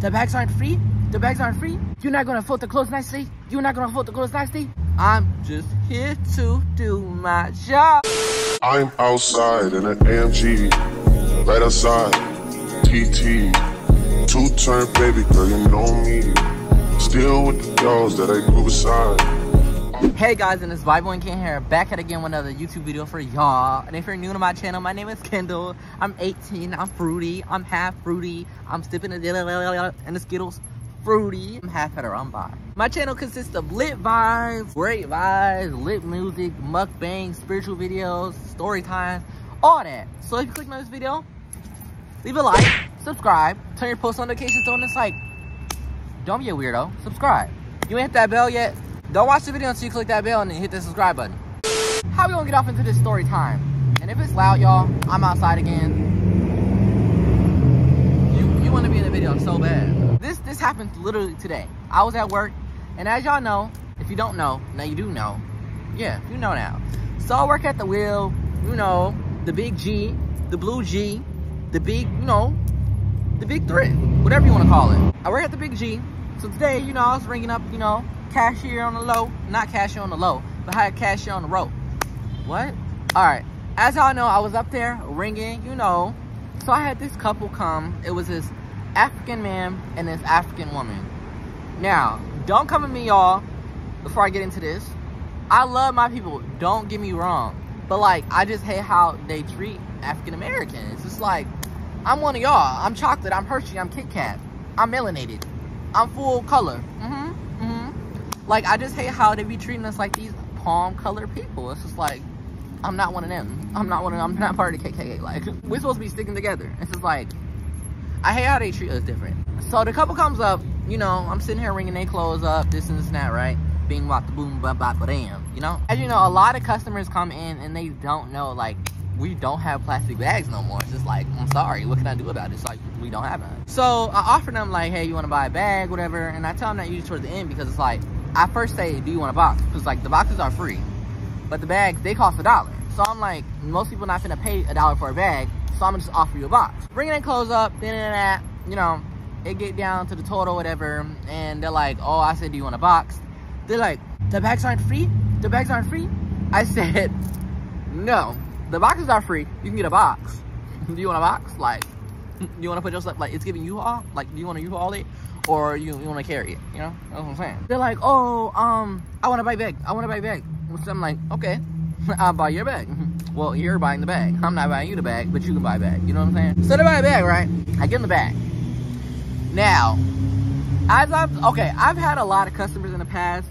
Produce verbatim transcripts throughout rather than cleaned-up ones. The bags aren't free. The bags aren't free. You're not gonna fold the clothes nicely. You're not gonna fold the clothes nicely. I'm just here to do my job. I'm outside in an A M G, right outside, T T. Two-turn baby girl, you know me. Still with the girls that I grew beside. Hey guys, and it's Bible and Karen here, back at again with another YouTube video for y'all. And if you're new to my channel, my name is Kendall. I'm eighteen, I'm fruity, I'm half fruity, I'm sipping a dillalala and the Skittles. Fruity. I'm half heterombi. My channel consists of lit vibes, great vibes, lit music, mukbang, spiritual videos, story times, all that. So if you click on this video, leave a like, subscribe, turn your post notifications on. It's like, don't be a weirdo, subscribe. You ain't hit that bell yet? Don't watch the video until you click that bell and then hit the subscribe button. How we gonna get off into this story time? And if it's loud, y'all, I'm outside again. You you wanna be in the video so bad. This this happened literally today. I was at work, and as y'all know, if you don't know, now you do know. Yeah, you know now. So I work at the wheel, you know, the big G, the blue G, the big, you know, the big threat, whatever you wanna call it. I work at the big G, so today, you know, I was ringing up, you know, cashier on the low, not cashier on the low, but higher cashier on the road. What? All right. As y'all know, I was up there ringing, you know. So I had this couple come. It was this African man and this African woman. Now, don't come at me, y'all. Before I get into this, I love my people. Don't get me wrong, but like, I just hate how they treat African Americans. It's just like, I'm one of y'all. I'm chocolate. I'm Hershey. I'm Kit Kat. I'm melanated. I'm full color. Mm-hmm. Like, I just hate how they be treating us like these palm-colored people. It's just like, I'm not one of them. I'm not one of them. I'm not part of the K K K. Like, we're supposed to be sticking together. It's just like, I hate how they treat us different. So the couple comes up, you know, I'm sitting here ringing their clothes up, this and this and that, right? Bing, wop, the boom, ba, ba, ba, damn, you know? As you know, a lot of customers come in and they don't know, like, we don't have plastic bags no more. It's just like, I'm sorry, what can I do about it? It's like, we don't have none. So I offer them, like, hey, you want to buy a bag, whatever? And I tell them that usually towards the end because it's like, I first say, do you want a box? Because, like, the boxes are free. But the bags, they cost a dollar. So I'm like, most people not gonna pay a dollar for a bag. So I'm gonna just offer you a box. Bringing their clothes up, then and that, you know, it get down to the total, whatever. And they're like, oh, I said, do you want a box? They're like, the bags aren't free? The bags aren't free? I said, no, the boxes are free. You can get a box. Do you want a box? Like, do you wanna put your stuff, like, it's giving U-haul? Like, do you wanna U-haul it? Or you, you want to carry it, you know? That's what I'm saying. They're like, oh, um, I want to buy a bag. I want to buy a bag. Which I'm like, okay, I'll buy your bag. Well, you're buying the bag. I'm not buying you the bag, but you can buy a bag. You know what I'm saying? So they buy a bag, right? I give them the bag. Now, as I've, okay, I've had a lot of customers in the past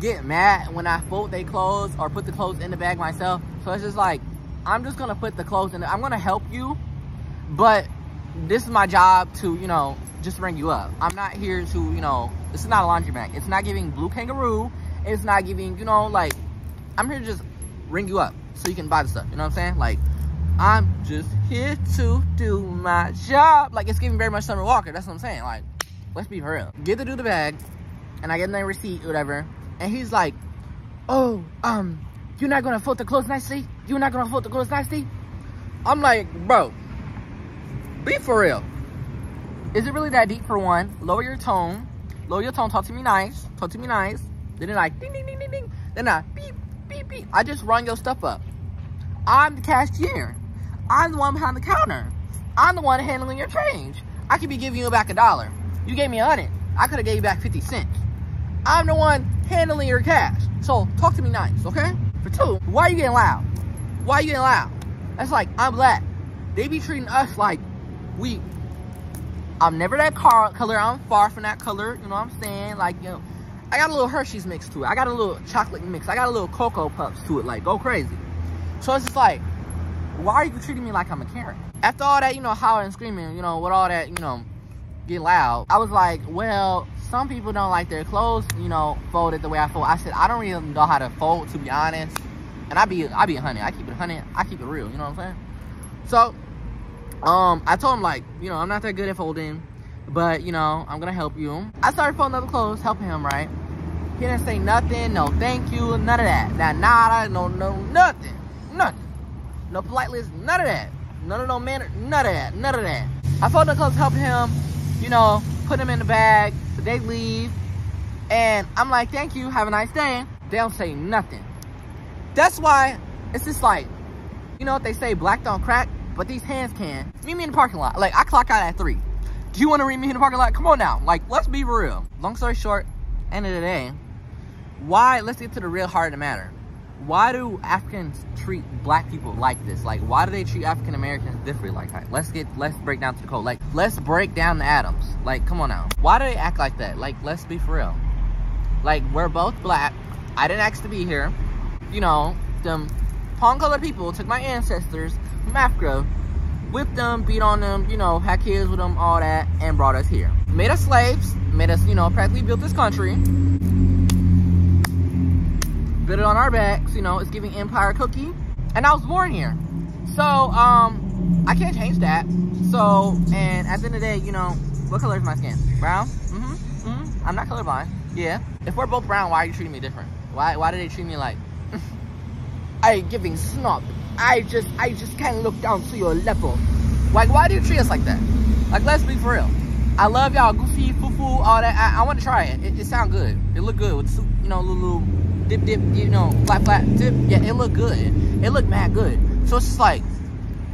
get mad when I fold their clothes or put the clothes in the bag myself. So it's just like, I'm just going to put the clothes in the, I'm going to help you, but this is my job to, you know, just ring you up. I'm not here to, you know, this is not a laundry bag. It's not giving blue kangaroo. It's not giving, you know, like, I'm here to just ring you up so you can buy the stuff. You know what I'm saying? Like, I'm just here to do my job. Like, it's giving very much Summer Walker. That's what I'm saying. Like, let's be for real. Get the dude the bag, and I get him the receipt, whatever. And he's like, oh, um, you're not going to fold the clothes nicely? You're not going to fold the clothes nicely? I'm like, bro, be for real. Is it really that deep for one? Lower your tone. Lower your tone. Talk to me nice. Talk to me nice. Then they're like, ding, ding, ding, ding, ding. Then I, beep, beep, beep. I just run your stuff up. I'm the cashier. I'm the one behind the counter. I'm the one handling your change. I could be giving you back a dollar. You gave me a hundred. I could have gave you back fifty cents. I'm the one handling your cash. So talk to me nice, okay? For two, why are you getting loud? Why are you getting loud? That's like, I'm black. They be treating us like we... I'm never that car color. I'm far from that color. You know what I'm saying? Like, you know, I got a little Hershey's mix to it. I got a little chocolate mix. I got a little Cocoa Puffs to it. Like, go crazy. So it's just like, why are you treating me like I'm a Karen? After all that, you know, hollering and screaming, you know, with all that, you know, get loud. I was like, well, some people don't like their clothes, you know, folded the way I fold. I said, I don't really know how to fold, to be honest. And I be, I be a hundred. I keep it a hundred. I keep it real. You know what I'm saying? So. Um, I told him, like, you know, I'm not that good at folding, but, you know, I'm gonna help you. I started folding other clothes, helping him, right? He didn't say nothing, no thank you, none of that. That nada, no, no, nothing, nothing. No politeness, none of that. None of no manner, none of that, none of that. I folded the clothes, helping him, you know, put them in the bag, so they leave. And I'm like, thank you, have a nice day. They don't say nothing. That's why it's just like, you know what they say, black don't crack, but these hands can. Meet me in the parking lot. Like, I clock out at three. Do you want to meet me in the parking lot? Come on now. Like, let's be real. Long story short, end of the day, why, let's get to the real heart of the matter. Why do Africans treat black people like this? Like, why do they treat African Americans differently like that? Let's get, let's break down to the code. Like, let's break down the atoms. Like, come on now. Why do they act like that? Like, let's be for real. Like, we're both black. I didn't ask to be here. You know, them pawn-colored people took my ancestors from Africa, whipped them, beat on them, you know, had kids with them, all that, and brought us here. Made us slaves, made us, you know, practically built this country. Built it on our backs, you know, it's giving empire cookie. And I was born here. So, um, I can't change that. So, and at the end of the day, you know, what color is my skin? Brown? Mm-hmm, mm-hmm. I'm not colorblind. Yeah. If we're both brown, why are you treating me different? Why, why do they treat me like... I giving snob. I just, I just can't look down to your level. Like, why do you treat us like that? Like, let's be for real. I love y'all goofy, foo-foo, all that. I, I want to try it. It, it sound good. It look good with soup, you know, little, little dip, dip, you know, flat, flat, dip. Yeah, it look good. It look mad good. So it's just like,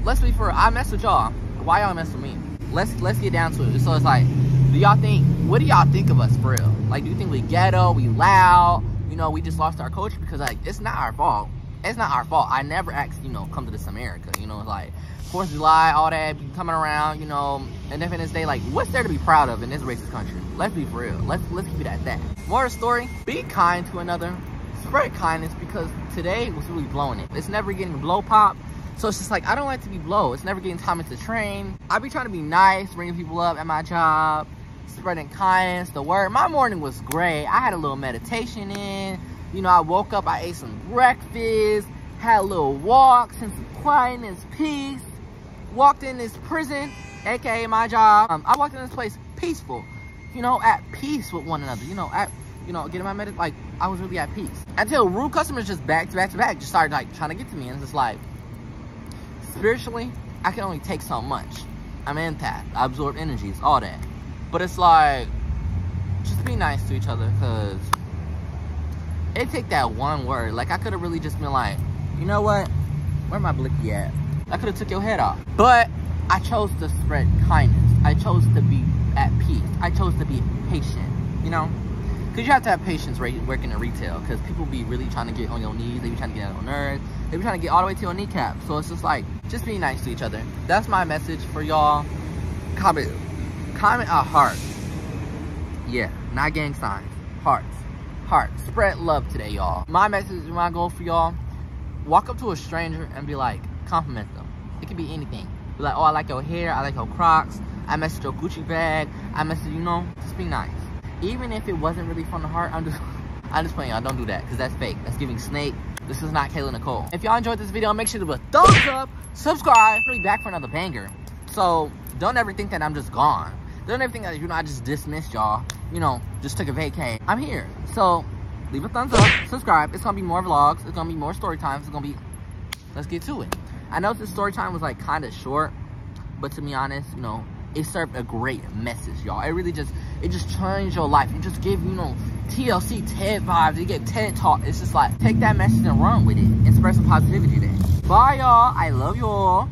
let's be for real. I mess with y'all. Why y'all mess with me? Let's, let's get down to it. So it's like, do y'all think, what do y'all think of us for real? Like, do you think we ghetto, we loud, you know, we just lost our culture? Because, like, it's not our fault. It's not our fault. I never asked, you know, come to this America, you know, like, fourth of July, all that, coming around, you know, Independence Day, like, what's there to be proud of in this racist country? Let's be for real. Let's, let's keep it at that. More story, be kind to another. Spread kindness, because today was really blowing it. It's never getting blow pop, so it's just like, I don't like to be blow. It's never getting time at the train. I be trying to be nice, bringing people up at my job, spreading kindness, the word. My morning was great. I had a little meditation in. You know, I woke up, I ate some breakfast, had a little walk, since quietness, peace. Walked in this prison, aka my job. Um, I walked in this place peaceful, you know, at peace with one another. You know, at you know, getting my med, like I was really at peace. Until rude customers just back to back to back just started like trying to get to me, and it's just like spiritually, I can only take so much. I'm empath, I absorb energies, all that. But it's like just be nice to each other, cause it take that one word. Like, I could have really just been like, you know what? Where my blicky at? I could have took your head off. But I chose to spread kindness. I chose to be at peace. I chose to be patient, you know? Because you have to have patience working in retail. Because people be really trying to get on your knees. They be trying to get on your nerves. They be trying to get all the way to your kneecap. So it's just like, just be nice to each other. That's my message for y'all. Comment. Comment a heart. Yeah, not gang signs. Hearts. Heart, spread love today, y'all. My message, my goal for y'all, walk up to a stranger and be like, compliment them. It could be anything. Be like, oh, I like your hair, I like your Crocs, I messed your Gucci bag, I messed, you know, just be nice. Even if it wasn't really from the heart, I'm just, I'm just playing, y'all. Don't do that, because that's fake. That's giving snake. This is not Kayla Nicole. If y'all enjoyed this video, make sure to give a thumbs up, subscribe. I'll be back for another banger. So don't ever think that I'm just gone. Don't ever think that, you know, I just dismissed y'all. You know, just took a vacay. I'm here. So, leave a thumbs up, subscribe. It's gonna be more vlogs. It's gonna be more story times. It's gonna be, let's get to it. I know this story time was like kind of short, but to be honest, you know, it served a great message, y'all. It really just, it just changed your life. You just give, you know, T L C TED vibes. You get TED Talk. It's just like, take that message and run with it. And spread some positivity then. Bye, y'all. I love y'all.